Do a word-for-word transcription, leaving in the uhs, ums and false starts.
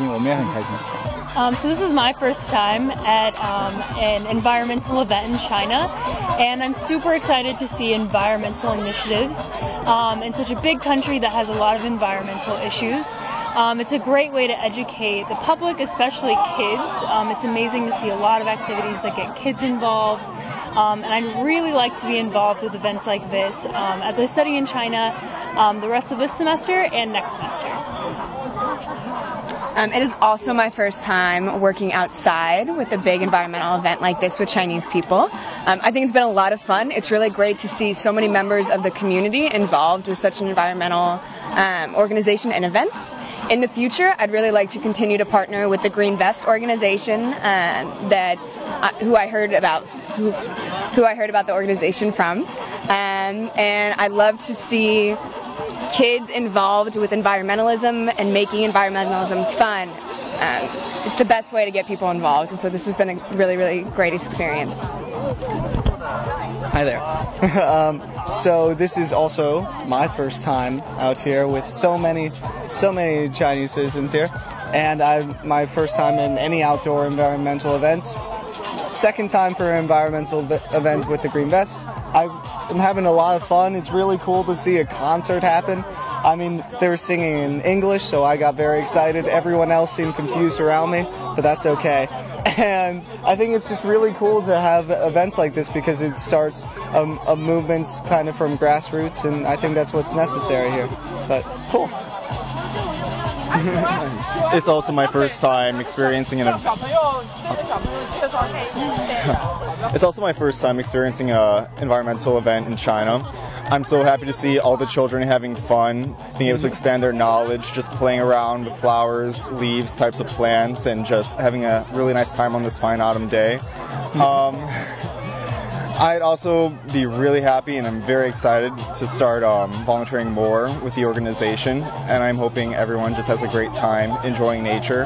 心，我们也很开心。Um, so this is my first time at um, an environmental event in China, and I'm super excited to see environmental initiatives um, in such a big country that has a lot of environmental issues. Um, it's a great way to educate the public, especially kids. Um, it's amazing to see a lot of activities that get kids involved. Um, and I'd really like to be involved with events like this um, as I study in China um, the rest of this semester and next semester. Um, it is also my first time working outside with a big environmental event like this with Chinese people. Um, I think it's been a lot of fun. It's really great to see so many members of the community involved with such an environmental um, organization and events. In the future, I'd really like to continue to partner with the Green Vest organization uh, that, uh, who I heard about. Who, who I heard about the organization from, um, and I love to see kids involved with environmentalism and making environmentalism fun. Um, it's the best way to get people involved, and so this has been a really, really great experience. Hi there. um, so this is also my first time out here with so many, so many Chinese citizens here, and I'm my first time in any outdoor environmental events. Second time for an environmental event with the Green Vest. I'm having a lot of fun. It's really cool to see a concert happen. I mean, they were singing in English, so I got very excited. Everyone else seemed confused around me, but that's okay. And I think it's just really cool to have events like this because it starts a, a movement kind of from grassroots, and I think that's what's necessary here. But cool. It's also my first time experiencing an It's also my first time experiencing an environmental event in China. I'm so happy to see all the children having fun, being able to expand their knowledge, just playing around with flowers, leaves, types of plants, and just having a really nice time on this fine autumn day. Um, I'd also be really happy, and I'm very excited to start um, volunteering more with the organization, and I'm hoping everyone just has a great time enjoying nature.